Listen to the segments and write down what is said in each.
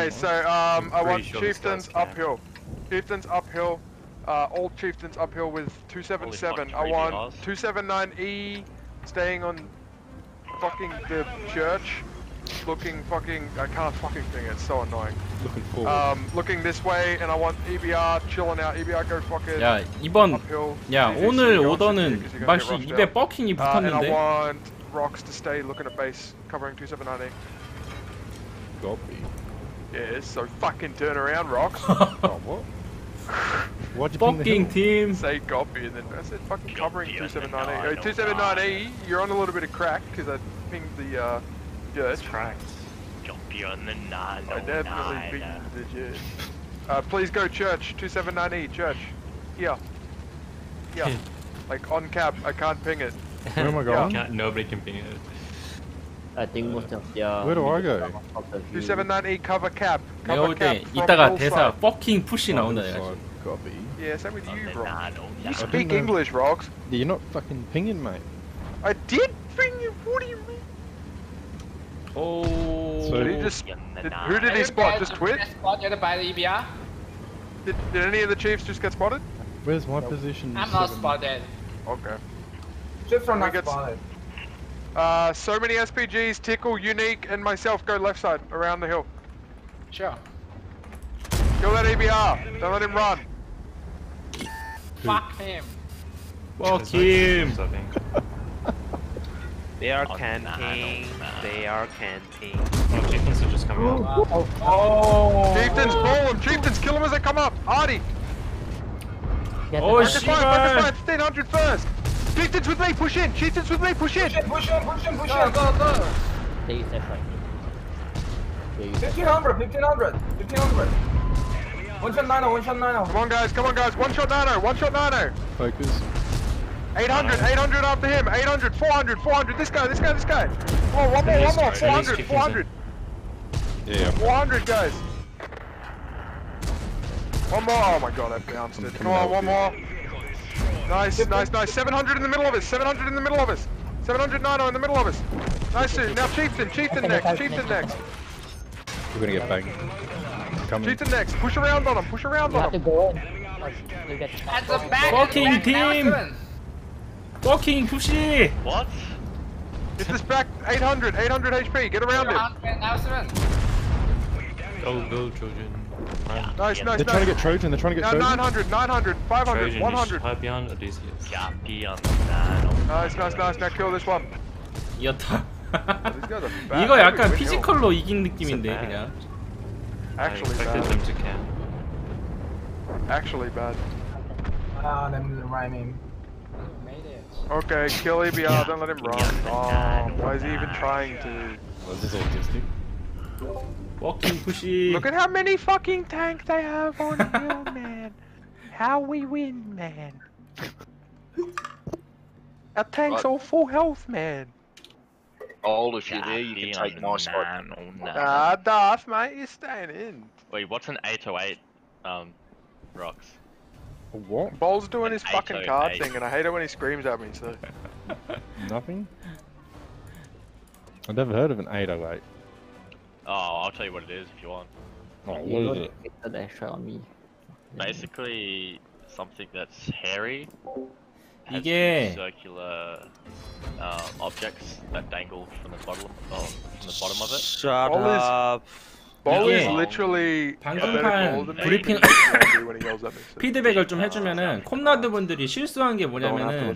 Okay, so I want sure Chieftains uphill. Chieftains uphill. All Chieftains uphill with 277. I want 279E staying on fucking the church. Looking fucking, I can't fucking think, it's so annoying. Looking forward. Looking this way, and I want EBR chilling out. EBR go fucking. 야 이번, 야 오늘 오더는 마치 입에 버킹이 붙었는데. And I want Rocks to stay looking at base, covering 279E. Copy. Yeah, so fucking turn around, Rocks. Oh, what? What fucking team? Say copy, and then I said fucking covering 279E. 279E, you're on a little bit of crack because I pinged the. That's correct. Jump you on the nine. I definitely beat the judge. Please go church, 279E, church. Yeah. Yeah. Like on cap, I can't ping it. Where am I going? Yeah. Nobody can ping it. I think most of the. Where do I go? 279E cover cap. Cover cap. 이따가 대사 fucking push이 나온다. Copy. Yeah, same with you, Rox. You speak English, Rox. You're not fucking pinging, mate. I did ping you. What do you mean? Oh, so he just, who did he spot? Just Twitch? By the EBR. Did any of the Chiefs just get spotted? Where's my position? I'm not spotted. Okay. Just from my spotted. So many SPGs, Tickle, Unique, and myself go left side around the hill. Sure. Kill that EBR. Don't let him run. Fuck him. Fuck him. They are camping. They are camping. Oh, Chieftains are just coming up. Oh, oh. Chieftains, pull them. Chieftains, kill them as they come up. Arty. Oh, shit. 100 first. Chieftains with me, push in. Chieftains with me, push in. Push in, push in, push in. Go, go, go. Stay safe, right? 1500, 1500, 1500. One shot Nino, one shot Nino. Come on, guys, come on, guys. One shot Nino, one shot Nino. Focus. 800, 800 after him, 800, 400, 400, this guy, this guy, this guy. Oh, one more, 400, 400. Yeah. 400, guys. One more, oh my god, I bounced it. Come on, one more. Nice, nice, nice. 700 in the middle of us, 700 in the middle of us. 700, Nino in the middle of us. Nice, now Chieftain, Chieftain next, Chieftain next. We're gonna get banged. Chieftain next, push around on him, push around on him. That's a bad fucking team. Fucking pushy! What? It's this back 800, 800 HP, get around him! Go, go, Trojan. Yeah. Nice, yeah. Nice, nice. They're trying to get Trojan, they're trying to get Trojan. 900, 900, 500, Trojan 100. Trojan is behind Odysseus. Yeah, beyond that. Nice, nice, nice, now kill this one. 이겼다. 이거 약간 피지컬로 이긴 느낌인데, 그냥. Actually bad. Actually bad. Ah, that was the right name. Okay, kill EBR, yeah. Don't let him run. Oh, why is he even trying to? Well, this is autistic. Fucking pushy. Look at how many fucking tanks they have on the hill, man. How we win, man. Our tank's all full health, man. Old, if you're there, you can take my spot. Nah, Darth, mate, you're staying in. Wait, what's an 808, Rocks? What? Bol's doing his fucking card thing, and I hate it when he screams at me, so... Nothing? I've never heard of an 808. Oh, I'll tell you what it is if you want. Oh, what is it? Basically, something that's hairy, has circular objects that dangle from the bottom of it. Shut up! Ball is literally 방금판 브리핑 피드백을 좀 해주면은 콤나드 분들이 실수한 게 뭐냐면은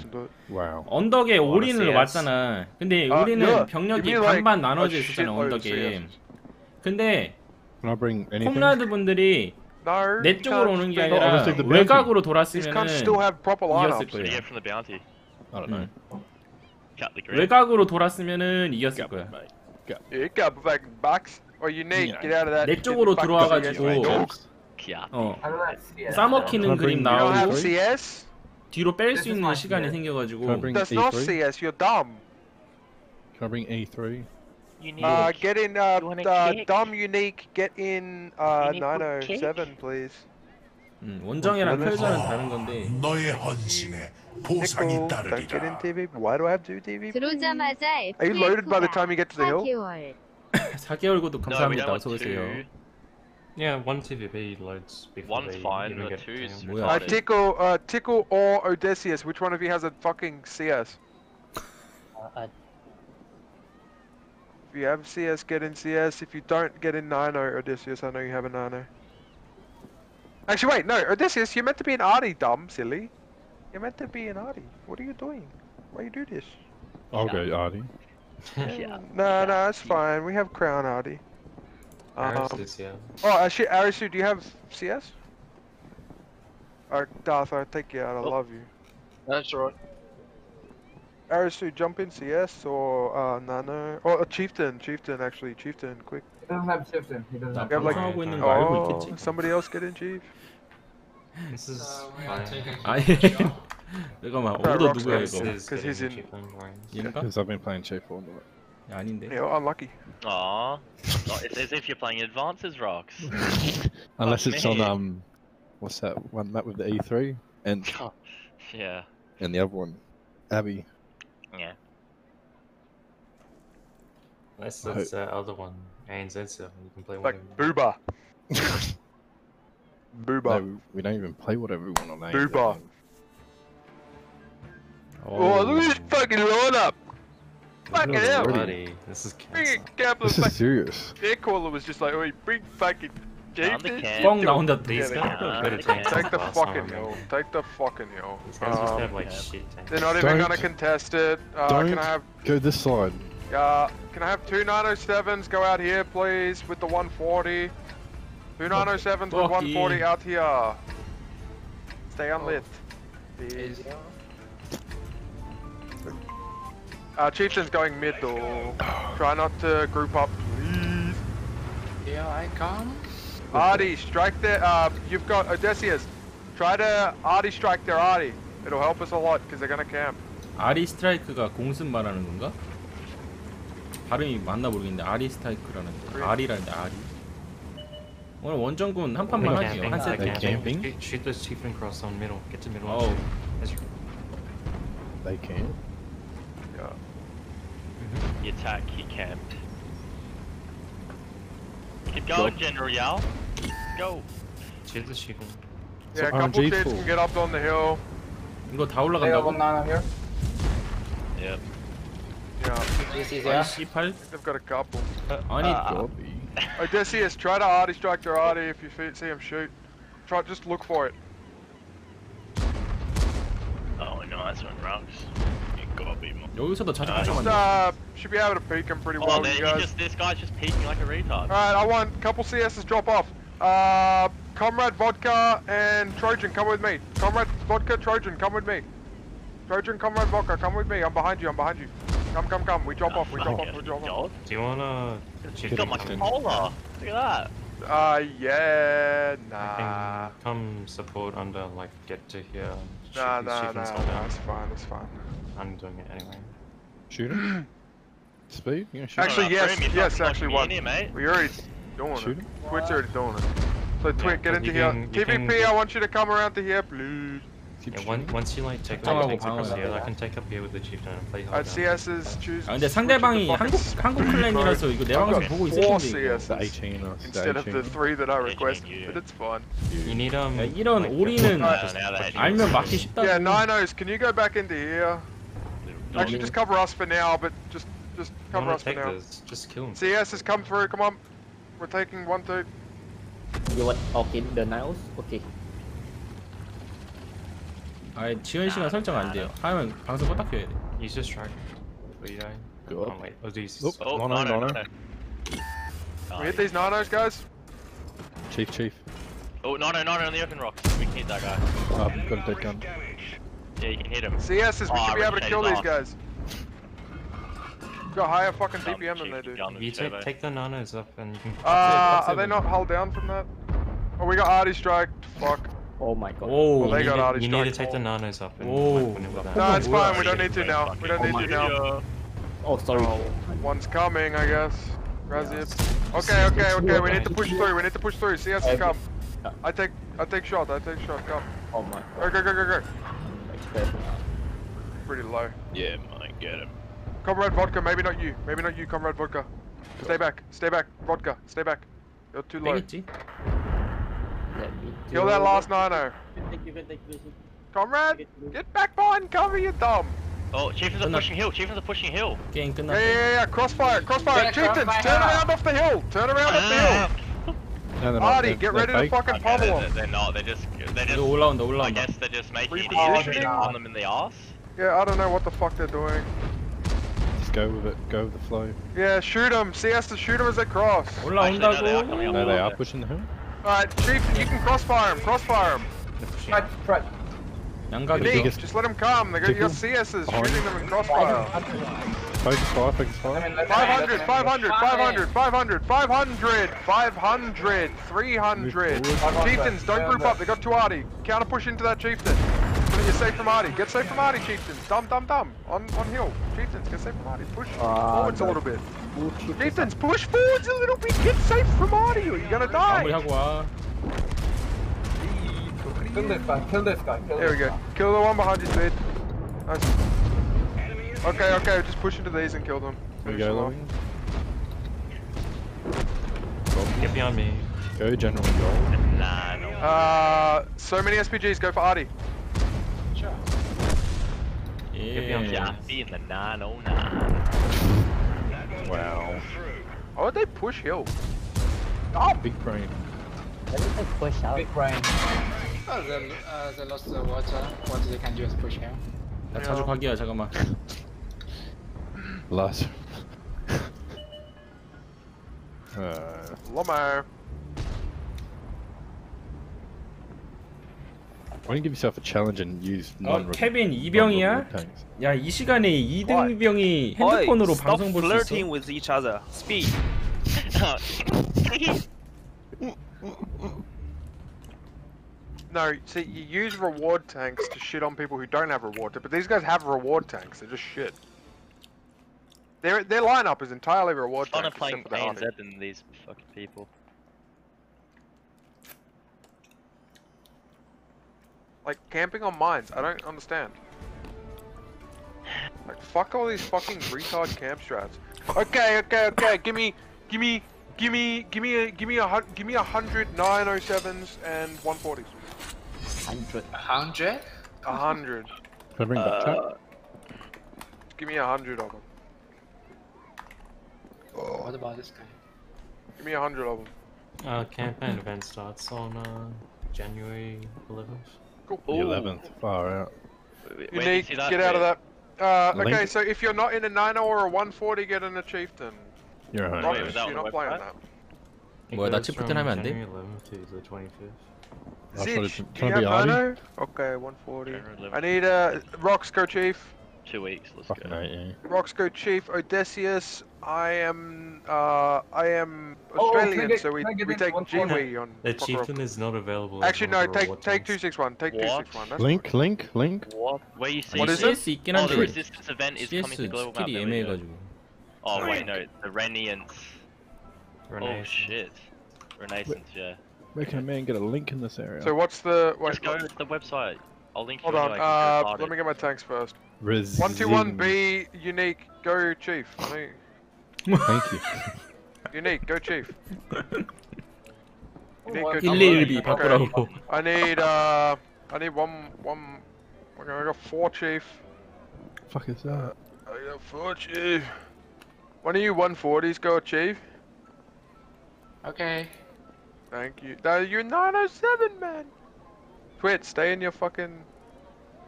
언덕에 올인을 왔잖아. 근데 우리는 병력이 반반 나눠져 있었잖아 언덕에. 근데 콤나드 분들이 내 쪽으로 오는 게 아니라 외곽으로 돌았으면은 이겼을 거예요. 외곽으로 돌았으면은 이겼을 거야. 내 쪽으로 들어와가지고 싸먹히는 그림 나오고 뒤로 뺄 수 있는 시간이 생겨가지고. That's not CS, you're dumb. Can I bring E3? Get in dumb unique, get in 907 please. 원정이랑 펼전은 다른 건데. 너의 헌신에 보상이 따르리라. Why do I have to TVP? 들어오자마자 Are you loaded by the time you get to the hill? 4개월 구독 감사합니다. 어서 오세요. Yeah, one TVP loads before one's fine, the two's retarded. Tickle or Odysseus, which one of you has a fucking CS? If you have CS, get in CS. If you don't, get in Nino, Odysseus. I know you have a Nino. Actually, wait, no, Odysseus, you're meant to be an Arty, dumb, silly. You're meant to be an Arty. What are you doing? Why you do this? I'll go Arty. Yeah. No, it's fine. We have Crown Arty. Arisu, do you have CS? Alright, Darth, I'll take you out, I love you. That's alright. Arisu, jump in CS or Nano, or Chieftain, quick. He doesn't have Chieftain, he doesn't have like, somebody else get in Chief. This is fine. Look at my older dude, because he's in. Because I've been playing Chief all the way. Yeah, I didn't. You're unlucky. Aww. It's as if you're playing advances, Rocks. Unless it's on what's that one map with the E3 and yeah, and the other one, Abbey. Yeah. Unless it's the other one, ANZ, so you can play like Booba. Booba. No, we don't even play whatever we want on ANZ. Booba. Oh, look at this fucking lineup. Fucking hell! This is serious. Their caller was just like, "Oi, bring fucking Chieftain." Take the fucking hill. Take the fucking hill. They're not even gonna contest it. Can I have go this side? Can I have two 907s go out here, please, with the 140? Two 907s with 140 out here. Stay unlit, please. Chieftain's going mid though. Try not to group up, please. Here I come. Arty, strike there. You've got Odysseus. Try to Arty strike there, Arty. It'll help us a lot because they're gonna camp. Arty strike가 공습 말하는 건가? 발음이 맞나 모르겠는데 Arty strike라는 거. Arty라는데 Arty. 오늘 원정군 한 판만 하지요. 한 세트 camping. Shoot those Chieftain cross on middle. Get to middle. Oh, they can. You attack, he camped. Keep going, General Yell. Go. Jesus, you can. Yeah, a couple Chiefs can get up on the hill. You go tower like a here. Yep. Yeah. They've got a couple. I need Dobby. Odysseus, try to Arty strike their Arty if you see him shoot. Try, just look for it. Oh, nice one, Rocks. Just, should be able to peek him pretty well, man, you guys. This guy's just peeking like a retard. Alright, I want a couple CS's drop off. Comrade Vodka and Trojan, come with me. Comrade Vodka, Trojan, come with me. Trojan, Comrade Vodka, come with me. I'm behind you. Come. We drop off. Do you wanna... She's got my controller. Look at that. Yeah, nah. Come support under, like, get to here. Nah, it's fine. I'm doing it anyway. Shoot him? Speed? You gonna shoot him? Actually one. We already doing it. Twit's already doing it. So Twit, get into here. TVP, I want you to come around to here, please. Yeah, once you like take all the things across here, I can take up here with the Chieftain and play hard. Alright, CS is choosing. 근데 상대방이 한국 플랜이라서 이거 내 방송 보고 있을 텐데. Instead of the 3 that I requested, but it's fine. You need 이런 오리는 알면 막기 쉽다. Yeah, Ninos, can you go back into here? Actually, just cover us for now, but just cover us for now. Just kill him. CS has come through. Come on, we're taking 1-2. You want the Niles? Okay. I 지원 시간 설정 안 돼요. 하면 방송 껐다 켜야 돼. He's just trying. Wait. Nano. We hit these Nanos, guys. Chief. Oh, Nano on the open rocks. We can hit that guy. I've got a dead gun. Yeah, you can hit him. CS, we should be able to kill these guys. We've got higher fucking DPM than they do. You take the Nanos up and you can... are they not hull down from that? Oh, we got Arty strike. Fuck. Oh my god. Whoa, well, you need to take the Nanos up and... No, it's fine. We don't need to now. Oh, sorry. One's coming, I guess. Krasib. Okay. We need to push through. CS has come. I take shot. Come. Oh my god. Go. Pretty low. Yeah, man, get him. Comrade Vodka, maybe not you, Comrade Vodka. Stay back, Vodka, stay back. You're too low. Kill that last 90. Comrade, get back behind cover, you dumb. Oh, Chieftains are pushing hill. Chieftains are pushing hill. Yeah, yeah. Crossfire, crossfire. Chieftains, turn around off the hill. Turn around off the hill. Arty, get ready to fucking pummel them. They're not. They're just. I guess they're just making it on them in the ass. Yeah, I don't know what the fuck they're doing. Just go with it. Go with the flow. Yeah, shoot them. CS to shoot them as they cross. Actually, no, they are pushing the hill. Alright, Chieftain, you can crossfire him. Crossfire him. Right. Unique, just let them come, you got CS's shooting them in crossfire. Focus fire. 500, 500, 500, 500, 500, 500, 300. Chieftains, don't group up, they got two Arty. Counter push into that Chieftain. Get safe from Arty, Chieftains. Dumb. On hill. Chieftains, get safe from Arty. Push forwards a little bit. Chieftains, push forwards a little bit. Get safe from Arty or you're gonna die. Kill this guy, there we go. Kill the one behind you, Speed. Nice. Okay, just push into these and kill them. There we go. Get behind me. Go, General Yell. Nah, no. So many SPGs, go for Arty. Sure. Yeah. Get behind Yaffe in the 909. Wow. Why would they push hill? Oh! Big brain. Why did they push out? Big brain. Oh, they lost the water. What they can do is push him. 나 자족하기야 잠깐만. Lost. Lumber. Why don't you give yourself a challenge and use non-remote tanks? Kevin 이병이야? 야, 이 시간에 2등 이병이 핸드폰으로 방송 볼 수 있어? Stop flirting with each other. Speed. No, see, you use reward tanks to shit on people who don't have reward tanks, but these guys have reward tanks, they're just shit. Their lineup is entirely reward tanks. I'm playing ANZ than these fucking people. Like, camping on mines, I don't understand. Like, fuck all these fucking retard camp strats. Okay, Give me 100 907s and 140s. 100? 100? 100. Can I bring that chat? Give me 100 of them. Oh. What about this guy? Give me 100 of them. Campaign event starts on January 11th. Cool. The 11th, far out. Unique, get out of that. Okay, so if you're not in a 90 or a 140, get in a Chieftain. You're on it. You're not playing that. Well, that's it. January 11th to the 25th. Zich, do you have Jono? Okay, 140. I need Rocks, go Chief. 2 weeks. Let's go. Rocks, go Chief. Odysseus. I am Australian, so we take G-Way on. The Chieftain is not available. Actually, no. Take 261. Take 261. Link. What? Where you see? What is it? Oh, the Resistance event is coming to global map. Oh wait, no, the Renaissance. Oh shit. Renaissance, yeah. Where can a man get a link in this area? So what's the... Wait, just go to the website. I'll link you. Hold on, let me get my tanks first. 121B, Unique, go Chief. Thank you. Unique, go Chief. Unique, go Chief. Okay. I need one... Okay, I got 4 Chief. What the fuck is that? I got 4 Chief. One of you 140s go achieve. Okay. Thank you. No, you're 907, man. Quit. Stay in your fucking.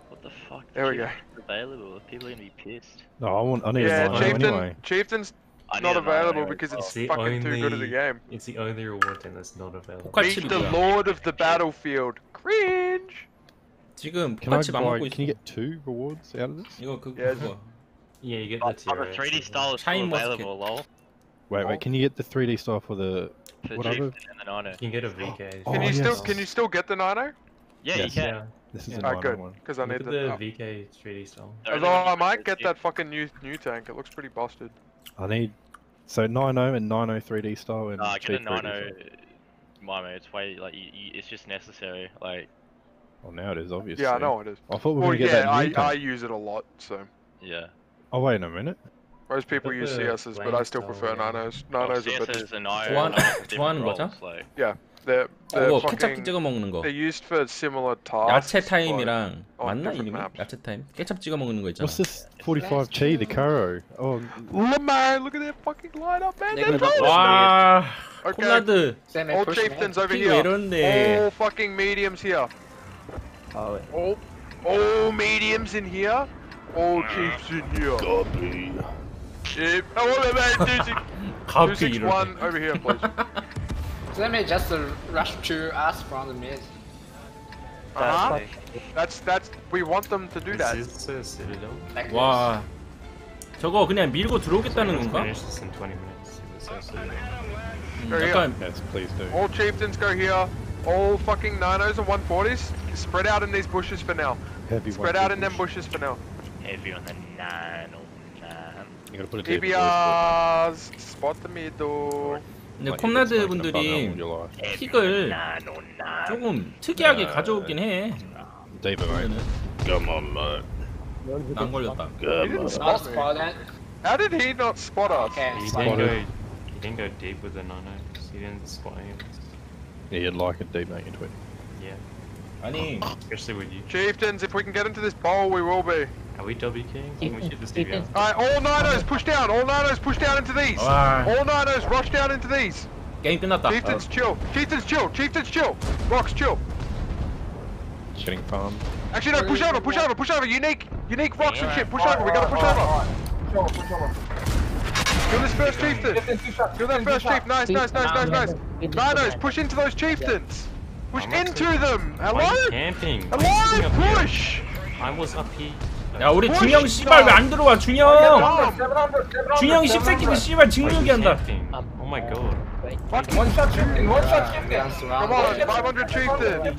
What the fuck? There we go. Available. People are gonna be pissed. No, I need a line anyway. Chieftain's not available because it's fucking too good of the game. It's the only reward tank that's not available. Beat the Lord of the Battlefield. Cringe. Can you get 2 rewards out of this? Yeah, you get the 3D style is still available, lol. Wait, can you get the 3D style for the... whatever? You can get a VK. Can you still get the 90? Yeah, you can. This is a 90 one. Because I need the VK 3D style. Although I might get that fucking new tank, it looks pretty busted. I need... So 90 and 90 3D style and... Nah, get a 90... Mimo, it's way, like, it's just necessary, like... Well, now it is, obviously. Yeah, I know it is. I thought we were gonna get that new tank. I use it a lot, so... Yeah. Oh wait a minute. Most people use CSs, but I still prefer nanos. Nanos are better. Twine 거죠? Yeah. 뭐 케찹 찍어 먹는 거. They're used for similar tasks. 야채 타임이랑 맞나 이름이? 야채 타임. 케찹 찍어 먹는 거 있잖아. What's this 45G, the Caro? Oh. Man, look at that fucking lineup, man. 와. 콜라드. All chieftains over here. All fucking mediums here. All mediums in here. All chiefs in here. Copy. Chief. I want about 261 over here, please. So let me just rush to us from the mid. Uh-huh. That's we want them to do that. Like wow. 저거 그냥 밀고 들어오겠다는 건가? All chieftains go here. All fucking 90s and 140s. Spread out in these bushes for now. Spread out in them bushes for now. Heavy on the 909. EBRs. Spot the middle. 근데 콤라드 분들이 픽을 조금 특이하게 가져오긴 해. 난 걸렸다. How did he not spot us? He didn't go deep with the nano. He didn't spot him. He'd like a deep mate into it. Yeah. 아니. Especially with you. Chieftains, if we can get into this bowl, we will be. Are we WKing? Can we shoot this DPM? Alright, all ninos push down! All ninos push down into these! All ninos rush down into these! Game 끝났다. Chieftains chill! Chieftains chill! Chieftains chill! Rocks chill! Shitting farm. Actually no, push over! Push over! Push over! Unique rocks and shit! Push over! We gotta push over! Push over! Kill this first chieftain! Kill that first chief! Nice, nice, nice, nice, nice! Ninos, push into those chieftains! Push into them! Hello? Hello! Push! I was up here. 야 우리 준영 씨발 왜 안 들어와 준영! 준영이 십새끼고 씨발 직무유기 한다. Oh my god. One shot shifting, one shot shifting. Come on, 500 chieftain.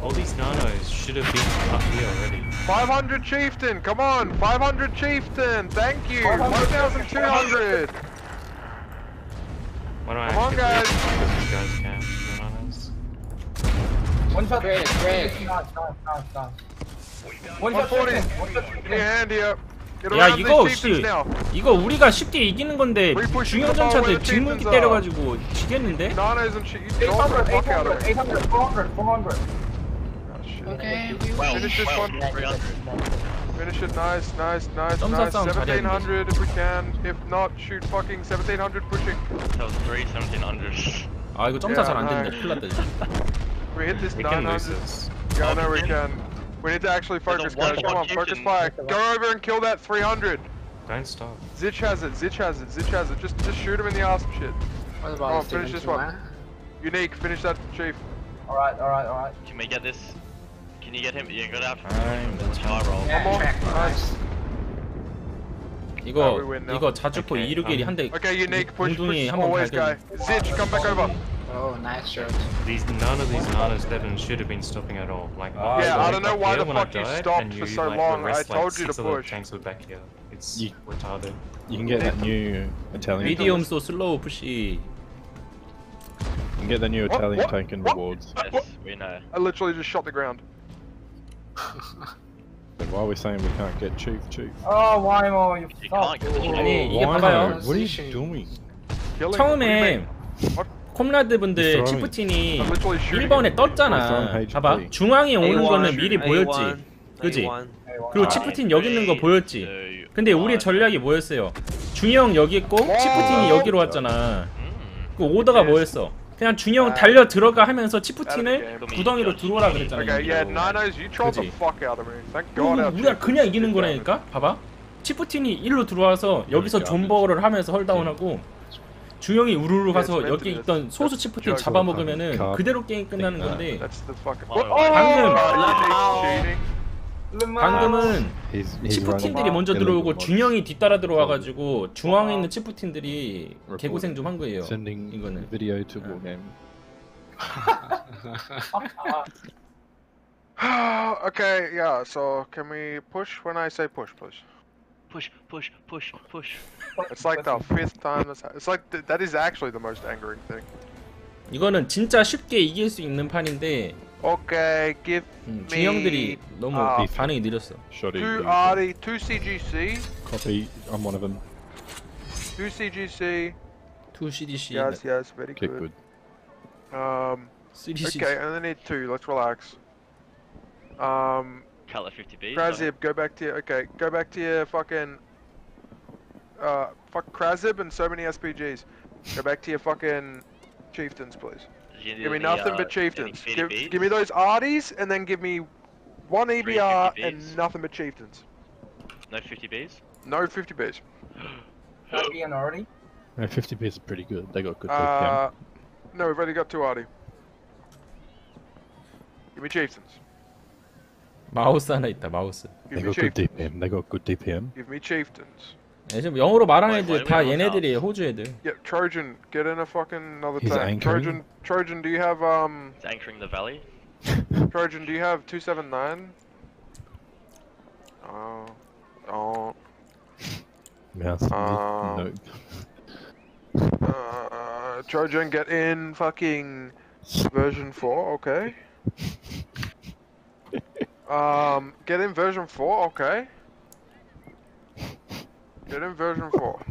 All these nanos should have been up here already. 500 chieftain, come on, 500 chieftain. Thank you. 1,200. Come on guys. One shot, great. 야 이거 씨 이거 우리가 쉽게 이기는 건데 중형 전차들 뒷무기 때려가지고 지겠는데? 점사 싸움 잘해야 되는데 아 이거 점사 잘 안된다 큰일났다 지금 We need to actually focus, guys. Come on, focus fire. Go over and kill that 300. Don't stop. Zich has it. Zich has it. Zich has it. Just shoot him in the ass and shit. Come on, finish this one. Unique, finish that chief. All right, all right, all right. Can we get this? Can you get him? You got out. Let's high roll. Nice. 이거 자주포 261이 한 대. Okay, Unique, push, push. Always go. Zich, come back over. Oh, nice shot. None of these nanos Devon should have been stopping at all. Like, yeah, I don't know why the fuck you stopped for so long. I told you to push. Tanks were back here. It's retarded. You can get that new Italian. Medium so slow pushy. You can get the new Italian tank in rewards. Yes, we know. I literally just shot the ground. Then why are we saying we can't get chief? Oh, why more? You can't get the chief. What are you doing? 처음에. 콤라드분들 치프틴이 1번에 떴잖아. 봐봐. 중앙에 오는 거는 미리 보였지. 그지? 그리고 치프틴 여기 있는 거 보였지. 근데 우리의 전략이 뭐였어요? 중형 여기 있고 치프틴이 여기로 왔잖아. 그 오더가 뭐였어? 그냥 중형 달려 들어가 하면서 치프틴을 구덩이로 들어오라 그랬잖아. 그지? 우리가 그냥 이기는 거라니까? 봐봐. 치프틴이 일로 들어와서 여기서 존버를 하면서 헐다운하고 중형이 우르르 가서 여기 있던 소수 치프틴 잡아먹으면은 그대로 게임 끝나는 건데 방금은 치프틴들이 먼저 들어오고 중형이 뒤따라 들어와가지고 중앙에 있는 치프틴들이 개고생 좀 한 거예요. 이거는 Okay, yeah. So can we push when I say push, please? Push, push, push, push. It's like the fifth time. It's like that is actually the most angering thing. 이거는 진짜 쉽게 이길 수 있는 판인데. Okay, give me. 중형들이 너무 반응이 느렸어. To Arty, to CGC. Copy. I'm one of them. 2 CGC. 2 CDC. Yes, yes, very good. CGC. Okay, I only need 2, let's relax. Colour 50B. Krasib, go back to your, okay, go back to your fucking... fuck Krasib and so many SPGs. Go back to your fucking chieftains, please. Give me nothing but chieftains. Give me those Arties and then give me one EBR and nothing but chieftains. No 50Bs? No 50Bs. Arty and Arty? No, 50Bs are pretty good. They got good DPM. No, we've already got 2 Arty. Give me chieftains. They got good DPM. Give me chieftains. Yeah, 지금 영어로 말하는 애들 다 얘네들이에요. 호주 애들. Yeah, Trojan, get in a fucking another tank. Trojan, do you have It's anchoring the valley. Trojan, do you have 279? Oh. Oh. Yeah, no. Trojan, get in fucking version 4, okay? Get in version 4, okay? Get in version 4.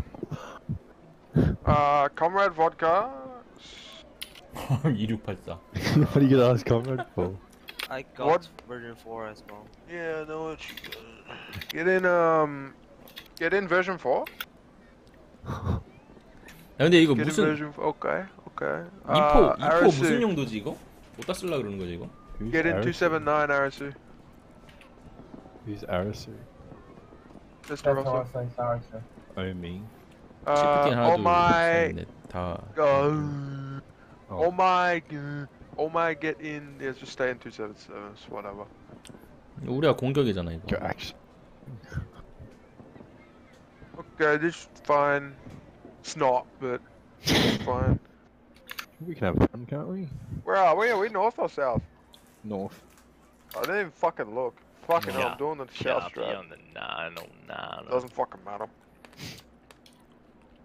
Comrade Vodka. What are you gonna ask Comrade for? I got what? Version 4 as well. Yeah, no, it's good. Get in version 4. 근데 이거 get 무슨 version 4. Okay, okay. 이포 무슨 용도지 이거? 어디다 쓰려고 그러는 거지 이거? Get in 279 Arisu. Who's Arisu? Mr. Russell. Oh me. Oh my. Oh my. Oh my. Get in. Yeah, just stay in 277. Whatever. 우리가 공격이잖아 이거. Okay, this is fine. It's not, but it's fine. We can have fun, can't we? Where are we? Are we north or south? North. I didn't even fucking look. Fucking hell, I'm doing the south strap. On the 909. Doesn't fucking matter.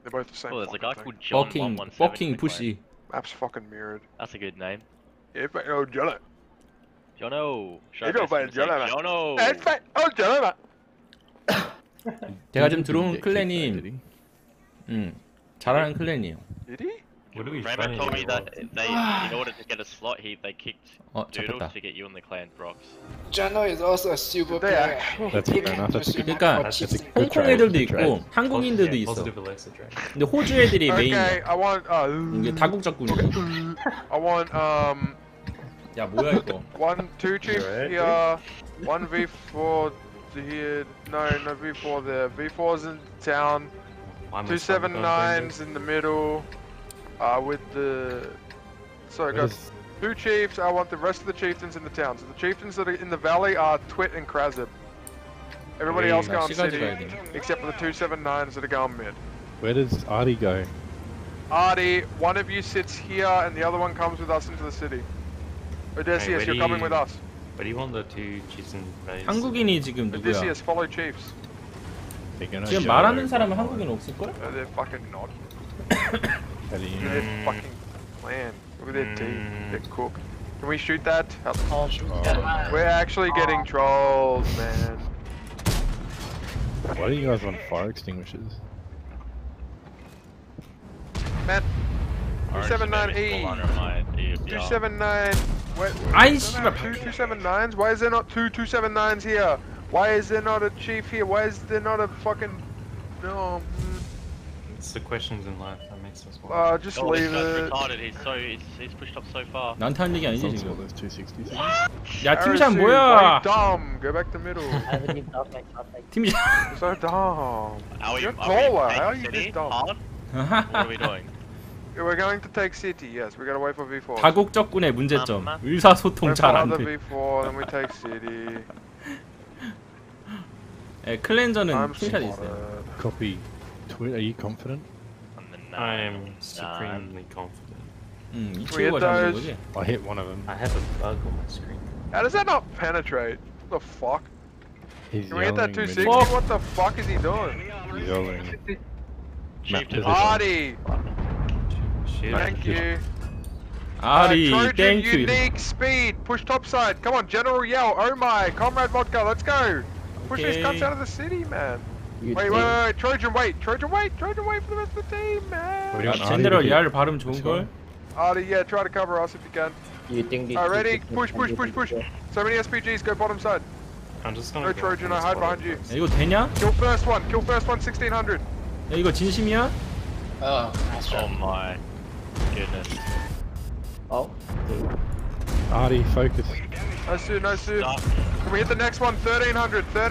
They're both the same. Oh, there's a guy called John. Fucking pussy. Map's fucking mirrored. That's a good name. Everybody knows Jono. Jono. Everybody knows Jono. Everybody knows Jono. 제가 지금 들어온 클랜이 잘하는 클랜이에요. Did he? Rainbow told me that they, in order to get a slot, they kicked Doodle to get you in the clan, Rocks. Jono is also a super player. That's fair enough. 그러니까 홍콩 애들도 있고 한국인들도 있어. 근데 호주 애들이 메인. 이게 다국적군이. I want 야 뭐야 이거? 1, 2 chiefs here, 1 V4 here. No, no V4 there. V4's in town. 279's in the middle. With the... Sorry guys, 2 chiefs, I want the rest of the chieftains in the town. So the chieftains that are in the valley are Twit and Krasib. Everybody else go on city, except for the 279s that are going mid. Where does Arty go? Arty, one of you sits here and the other one comes with us into the city. Odysseus, you're coming with us. But you want the 2 chieftains... 한국인이 지금 누구야? Odysseus, follow chiefs. 지금 말하는 사람은 한국인 없을걸? They're fucking not. Look at their fucking plan. Look at their team. They're cooked. Can we shoot that? We're actually getting trolls, man. Why do you guys want fire extinguishers? Man. 279E. 279. Wait. 279s? Why is there not 2 279s here? Why is there not a chief here? Why is there not a fucking. No. It's the questions in life that makes us want. Just leave it. Retarded. He's pushed up so far. 난탄 얘기 아니지 지금. 야 팀장 뭐야? Dumb. Go back to middle. 팀장. So dumb. You're taller. How are you this dumb? What are we doing? We're going to take city. Yes, we're going to wait for V4. 다국적군의 문제점. 의사소통 잘 안 돼. V4, then we take city. 예, 클렌저는 필살이 있어요. Copy. Are you confident? I am supremely confident. I hit one of them. I have a bug on my screen. How does that not penetrate? What the fuck? He's Can we hit that 260? Fuck. What the fuck is he doing? He's yelling. Arty! Thank you. Arty, thank you. Unique, Speed, push topside. Come on, General Yell. Oh my, Comrade Vodka, let's go. Push these cunts out of the city, man. Wait, Trojan wait for the rest of the team, man. General Yell 발음 좋은 걸. Arty, yeah, try to cover us if you can. You think? All right, ready? Push. So many SPGs, go bottom side. I'm just gonna. No Trojan, I hide behind you. 이거 되냐? Kill first one, 1600. 야, 이거 진심이야? Oh my goodness. Oh. Arty, focus. No soon. Can we hit the next one? 1300. Come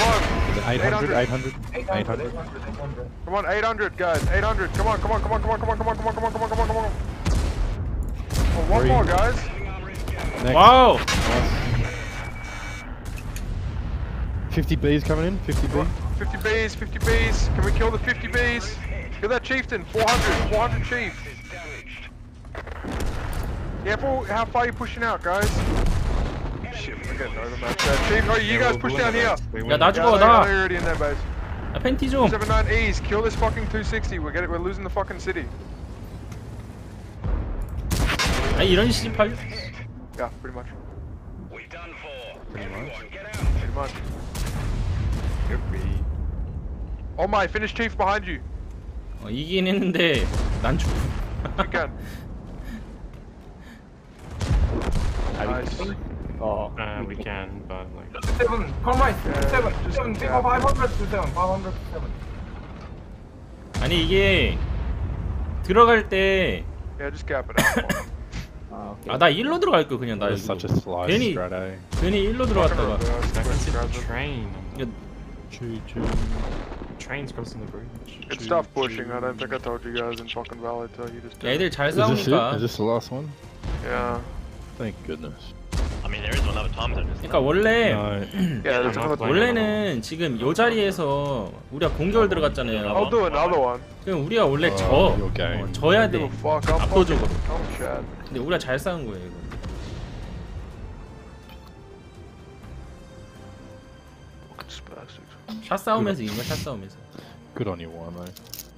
on. 800. Come on, 800 guys. 800. Come on. Oh, one more guys. Next. Wow. Nice. 50B's coming in. 50B's. Can we kill the 50B's? Kill that chieftain. 400 chief. Careful how far you're pushing out, guys. Shit, we're getting overmatched. Chief, oh, you guys push down here. Yeah, that's what I'm already in that base. 279Es, kill this fucking 260. We're losing the fucking city. Hey, you don't see him? Yeah, pretty much. We've done four. Pretty much. Could be. Oh my, finish Chief behind you. Oh, 이긴 했는데 난 죽. You can. Nice. Oh, we can, but like. 7, come right, 7, pick up 500 to 7, 500 to 7. 아니 이게 들어갈 때. Yeah, just gap it out. 아, 나 1로 들어갈 거 그냥 나 여기서. 괜히 1로 들어갔다가. Train. Choo-choo. Trains crossing the bridge. It's tough pushing. I don't think I told you guys in fucking Valley till you just. 애들 잘 싸우니까. Is this the last one? Yeah. Thank goodness. I mean, there is one other time zone. 그러니까 원래는 지금 요 자리에서 우리가 공격을 들어갔잖아요. I'll do another one. 그럼 우리가 원래 져야 돼. 압도적으로. 근데 우리가 잘 싸운 거예요, 이거. 샷 싸움에서 이긴 거야, 샷 싸움에서. Good on you, Wano.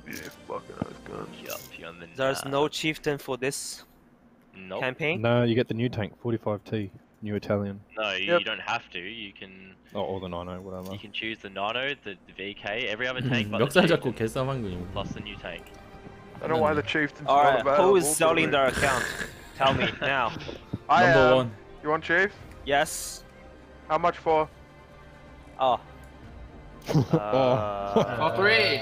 Yeah, fucking good. There's no chieftain for this campaign. No, you get the new tank, 45T. New Italian. No, you don't have to. You can. Oh, or the Nino, whatever. You can choose the Nino, the VK, every other tank. But plus the new tank. I don't know why the chieftain's not available. Who is selling their account? Tell me now. Number 1. You want chief? Yes. How much for? Oh. For 3.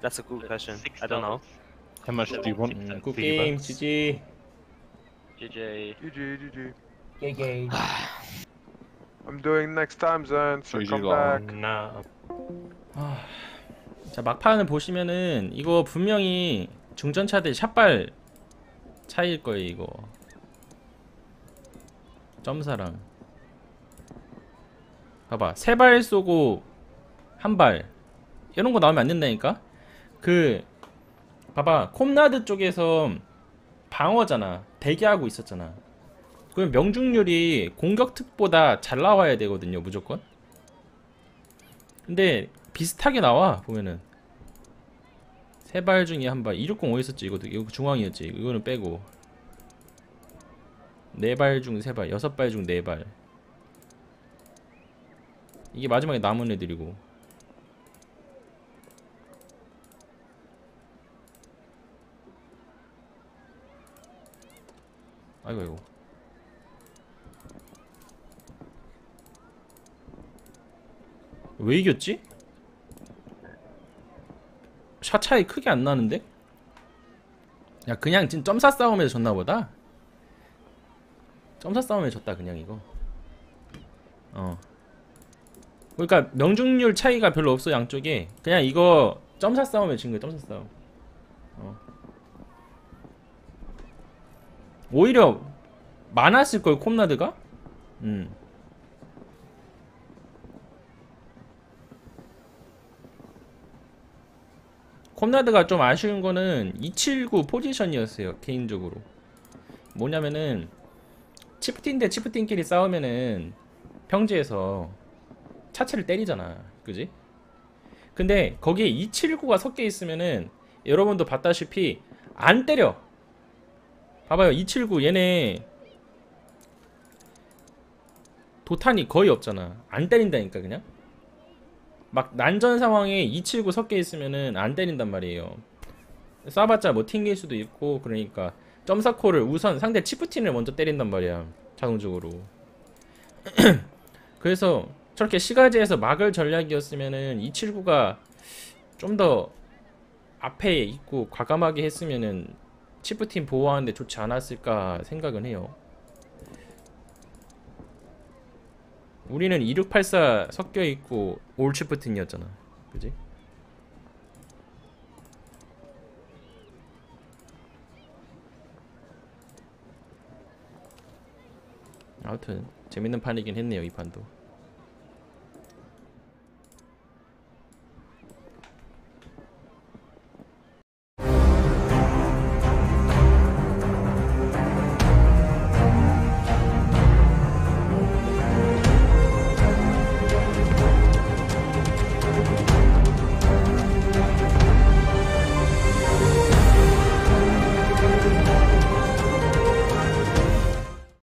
That's a good question. I don't know. How much do you want? Good game, GG. GG. I'm doing next time zone, so come back. No. 자, 막판을 보시면은 이거 분명히 중전차들 샷발 차이일 거예요, 이거. 점사랑. 봐봐, 3발 쏘고 1발. 이런 거 나오면 안 된다니까? 그 봐봐, 콤나드 쪽에서 방어잖아. 대기하고 있었잖아. 그럼 명중률이 공격특보다 잘 나와야 되거든요, 무조건. 근데 비슷하게 나와, 보면은. 3발 중에 1발. 260 어딨었지, 이거 중앙이었지. 이거는 빼고. 4발 중 3발, 6발 중 4발. 이게 마지막에 남은 애들이고. 아이고. 왜 이겼지? 샷 차이 크게 안 나는데? 야, 그냥 지금 점사 싸움에서 졌나 보다? 점사 싸움에서 졌다, 그냥 이거. 그러니까 명중률 차이가 별로 없어, 양쪽에. 그냥 이거 점사 싸움에 진 거야, 점사 싸움. 오히려 많았을걸, 콤나드가? 콤나드가 좀 아쉬운 거는 279 포지션이었어요, 개인적으로. 뭐냐면은 치프틴 대 치프틴끼리 싸우면은 평지에서 차체를 때리잖아, 그지? 근데 거기에 279가 섞여 있으면은 여러분도 봤다시피 안 때려. 봐봐요, 279 얘네 도탄이 거의 없잖아. 안 때린다니까 그냥. 막 난전 상황에 279 섞여 있으면은 안 때린단 말이에요. 쏴봤자 뭐 튕길 수도 있고. 그러니까 점사코를 우선 상대 치프틴을 먼저 때린단 말이야, 자동적으로. 그래서 저렇게 시가지에서 막을 전략이었으면은 279가 좀 더 앞에 있고 과감하게 했으면은 치프틴 보호하는데 좋지 않았을까 생각은 해요. 우리는 2684 섞여있고 올 치프틴이었잖아, 그지? 아무튼 재밌는 판이긴 했네요, 이 판도.